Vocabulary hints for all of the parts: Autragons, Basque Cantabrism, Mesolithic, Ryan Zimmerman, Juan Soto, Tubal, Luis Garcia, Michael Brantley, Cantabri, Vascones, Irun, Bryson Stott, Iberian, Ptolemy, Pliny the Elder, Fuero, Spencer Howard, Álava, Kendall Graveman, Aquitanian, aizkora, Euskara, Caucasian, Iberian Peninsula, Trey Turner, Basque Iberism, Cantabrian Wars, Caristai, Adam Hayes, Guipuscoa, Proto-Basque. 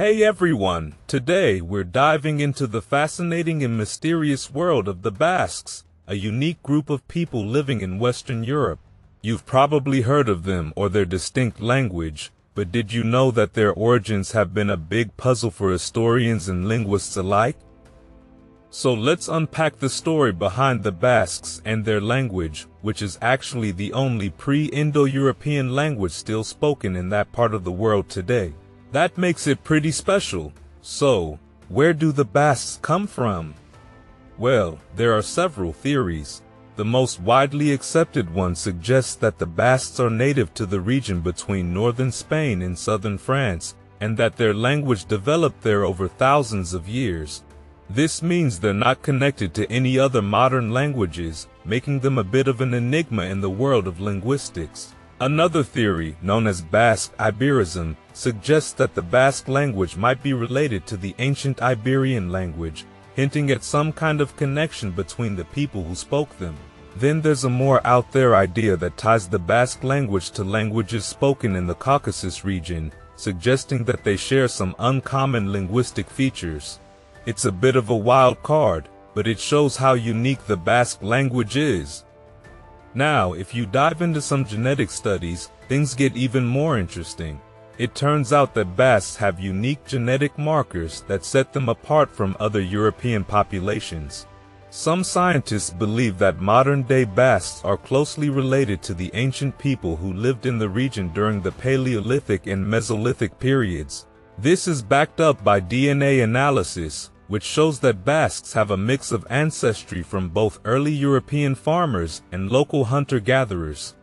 Hey everyone, today we're diving into the fascinating and mysterious world of the Basques, a unique group of people living in Western Europe. You've probably heard of them or their distinct language, but did you know that their origins have been a big puzzle for historians and linguists alike? So let's unpack the story behind the Basques and their language, which is actually the only pre-Indo-European language still spoken in that part of the world today. That makes it pretty special. So, where do the Basques come from? Well, there are several theories. The most widely accepted one suggests that the Basques are native to the region between northern Spain and southern France, and that their language developed there over thousands of years. This means they're not connected to any other modern languages, making them a bit of an enigma in the world of linguistics. Another theory, known as Basque Iberism, suggests that the Basque language might be related to the ancient Iberian language, hinting at some kind of connection between the people who spoke them. Then there's a more out there idea that ties the Basque language to languages spoken in the Caucasus region, suggesting that they share some uncommon linguistic features. It's a bit of a wild card, but it shows how unique the Basque language is. Now, if you dive into some genetic studies, things get even more interesting. It turns out that Basques have unique genetic markers that set them apart from other European populations. Some scientists believe that modern-day Basques are closely related to the ancient people who lived in the region during the Paleolithic and Mesolithic periods. This is backed up by DNA analysis, which shows that Basques have a mix of ancestry from both early European farmers and local hunter-gatherers.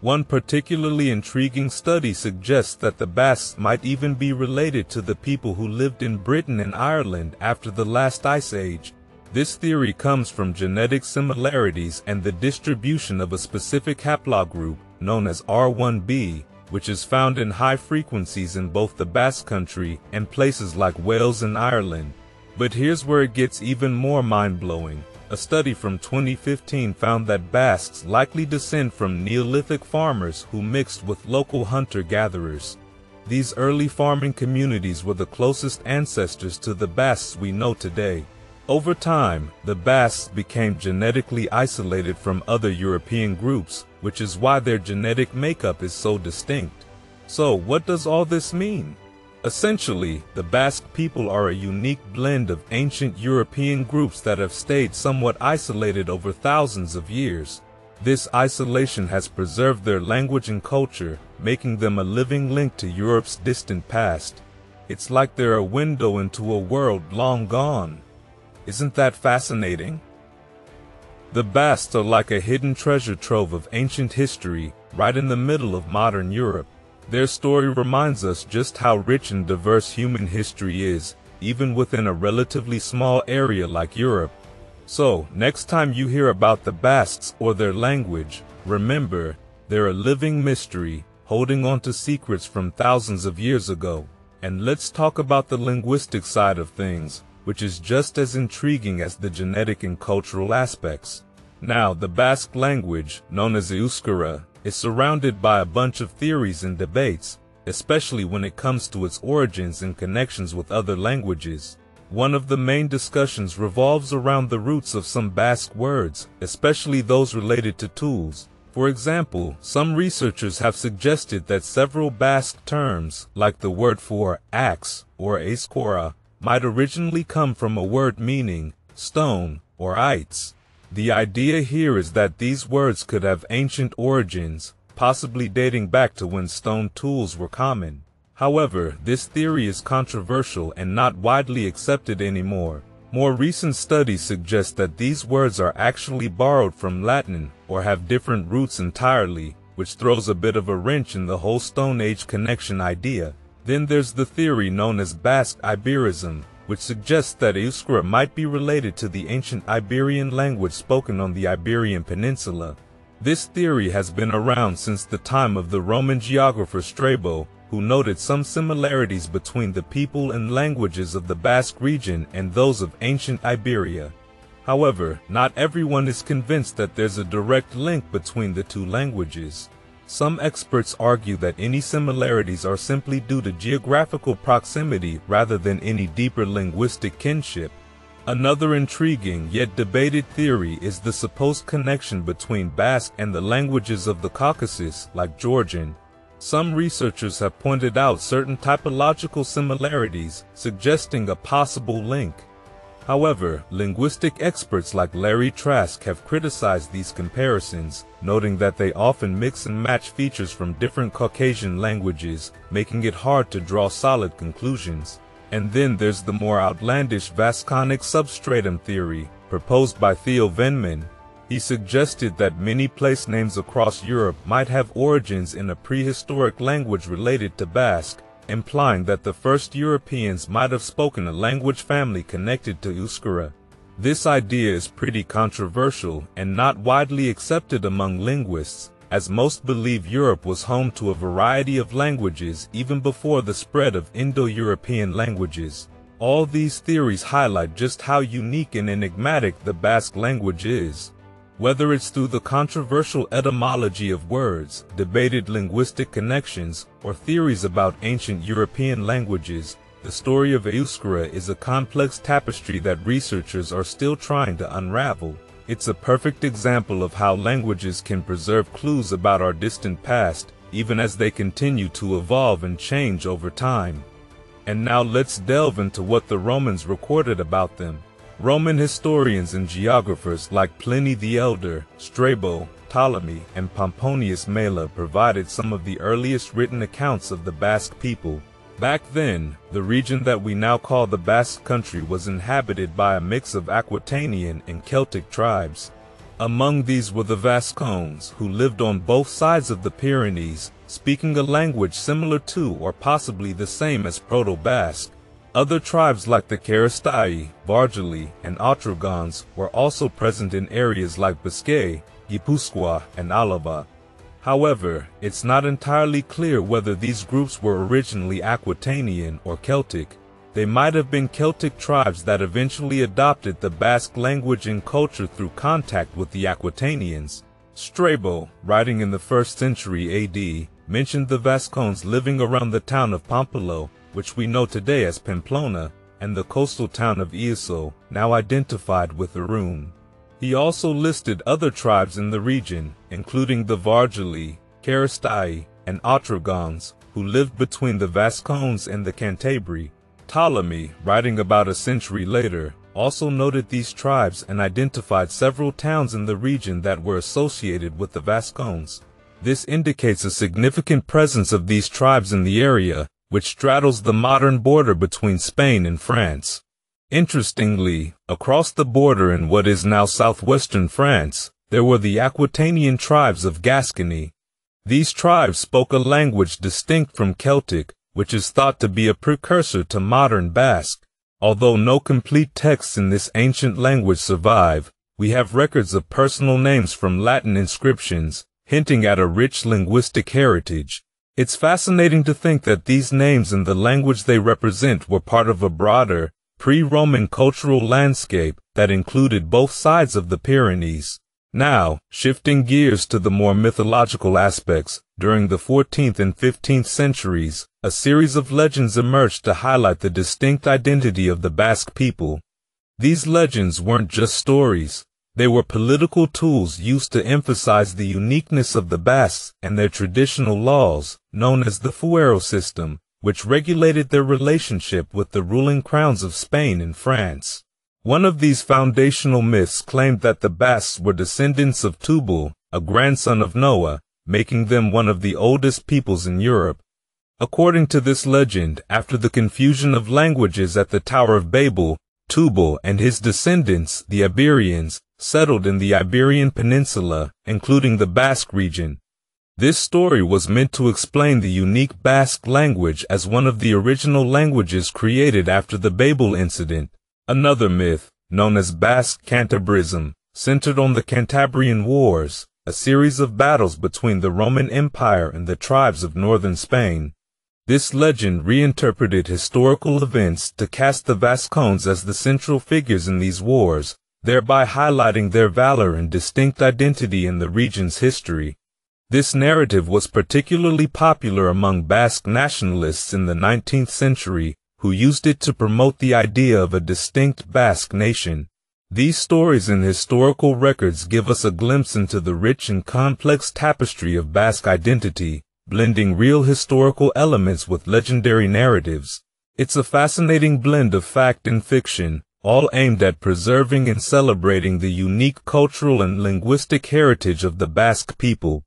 One particularly intriguing study suggests that the Basques might even be related to the people who lived in Britain and Ireland after the last ice age. This theory comes from genetic similarities and the distribution of a specific haplogroup, known as R1b, which is found in high frequencies in both the Basque Country and places like Wales and Ireland. But here's where it gets even more mind-blowing. A study from 2015 found that Basques likely descend from Neolithic farmers who mixed with local hunter-gatherers. These early farming communities were the closest ancestors to the Basques we know today. Over time, the Basques became genetically isolated from other European groups, which is why their genetic makeup is so distinct. So, what does all this mean? Essentially, the Basque people are a unique blend of ancient European groups that have stayed somewhat isolated over thousands of years. This isolation has preserved their language and culture, making them a living link to Europe's distant past. It's like they're a window into a world long gone. Isn't that fascinating? The Basques are like a hidden treasure trove of ancient history, right in the middle of modern Europe. Their story reminds us just how rich and diverse human history is, even within a relatively small area like Europe. So, next time you hear about the Basques or their language, remember, they're a living mystery, holding on to secrets from thousands of years ago. And let's talk about the linguistic side of things, which is just as intriguing as the genetic and cultural aspects. Now, the Basque language, known as Euskara, is surrounded by a bunch of theories and debates, especially when it comes to its origins and connections with other languages. One of the main discussions revolves around the roots of some Basque words, especially those related to tools. For example, some researchers have suggested that several Basque terms, like the word for axe or aizkora, might originally come from a word meaning stone or aitz. The idea here is that these words could have ancient origins, possibly dating back to when stone tools were common. However, this theory is controversial and not widely accepted anymore. More recent studies suggest that these words are actually borrowed from Latin or have different roots entirely, which throws a bit of a wrench in the whole Stone Age connection idea. Then there's the theory known as Basque Iberism, which suggests that Euskara might be related to the ancient Iberian language spoken on the Iberian Peninsula. This theory has been around since the time of the Roman geographer Strabo, who noted some similarities between the people and languages of the Basque region and those of ancient Iberia. However, not everyone is convinced that there's a direct link between the two languages. Some experts argue that any similarities are simply due to geographical proximity rather than any deeper linguistic kinship. Another intriguing yet debated theory is the supposed connection between Basque and the languages of the Caucasus, like Georgian. Some researchers have pointed out certain typological similarities, suggesting a possible link. However, linguistic experts like Larry Trask have criticized these comparisons, noting that they often mix and match features from different Caucasian languages, making it hard to draw solid conclusions. And then there's the more outlandish Vasconic substratum theory, proposed by Theo Vennemann. He suggested that many place names across Europe might have origins in a prehistoric language related to Basque, implying that the first Europeans might have spoken a language family connected to Euskara. This idea is pretty controversial and not widely accepted among linguists, as most believe Europe was home to a variety of languages even before the spread of Indo-European languages. All these theories highlight just how unique and enigmatic the Basque language is. Whether it's through the controversial etymology of words, debated linguistic connections, or theories about ancient European languages, the story of Euskara is a complex tapestry that researchers are still trying to unravel. It's a perfect example of how languages can preserve clues about our distant past, even as they continue to evolve and change over time. And now let's delve into what the Romans recorded about them. Roman historians and geographers like Pliny the Elder, Strabo, Ptolemy, and Pomponius Mela provided some of the earliest written accounts of the Basque people. Back then, the region that we now call the Basque country was inhabited by a mix of Aquitanian and Celtic tribes. Among these were the Vascones, who lived on both sides of the Pyrenees, speaking a language similar to or possibly the same as Proto-Basque. Other tribes like the Caristai, Vargeli, and Autragons were also present in areas like Basque, Guipuscoa, and Álava. However, it's not entirely clear whether these groups were originally Aquitanian or Celtic. They might have been Celtic tribes that eventually adopted the Basque language and culture through contact with the Aquitanians. Strabo, writing in the 1st century AD, mentioned the Vascones living around the town of Pamplona, which we know today as Pamplona, and the coastal town of Oiasso, now identified with Irun. He also listed other tribes in the region, including the Vargeli, Caristai, and Otragons, who lived between the Vascones and the Cantabri. Ptolemy, writing about a century later, also noted these tribes and identified several towns in the region that were associated with the Vascones. This indicates a significant presence of these tribes in the area, which straddles the modern border between Spain and France. Interestingly, across the border in what is now southwestern France, there were the Aquitanian tribes of Gascony. These tribes spoke a language distinct from Celtic, which is thought to be a precursor to modern Basque. Although no complete texts in this ancient language survive, we have records of personal names from Latin inscriptions, hinting at a rich linguistic heritage. It's fascinating to think that these names and the language they represent were part of a broader, pre-Roman cultural landscape that included both sides of the Pyrenees. Now, shifting gears to the more mythological aspects, during the 14th and 15th centuries, a series of legends emerged to highlight the distinct identity of the Basque people. These legends weren't just stories. They were political tools used to emphasize the uniqueness of the Basques and their traditional laws, known as the fuero system, which regulated their relationship with the ruling crowns of Spain and France. One of these foundational myths claimed that the Basques were descendants of Tubal, a grandson of Noah, making them one of the oldest peoples in Europe. According to this legend, after the confusion of languages at the Tower of Babel, Tubal and his descendants, the Iberians, settled in the Iberian Peninsula, including the Basque region. This story was meant to explain the unique Basque language as one of the original languages created after the Babel incident. Another myth, known as Basque Cantabrism, centered on the Cantabrian Wars, a series of battles between the Roman Empire and the tribes of northern Spain. This legend reinterpreted historical events to cast the Vascones as the central figures in these wars, thereby highlighting their valor and distinct identity in the region's history. This narrative was particularly popular among Basque nationalists in the 19th century, who used it to promote the idea of a distinct Basque nation. These stories and historical records give us a glimpse into the rich and complex tapestry of Basque identity, blending real historical elements with legendary narratives. It's a fascinating blend of fact and fiction, all aimed at preserving and celebrating the unique cultural and linguistic heritage of the Basque people.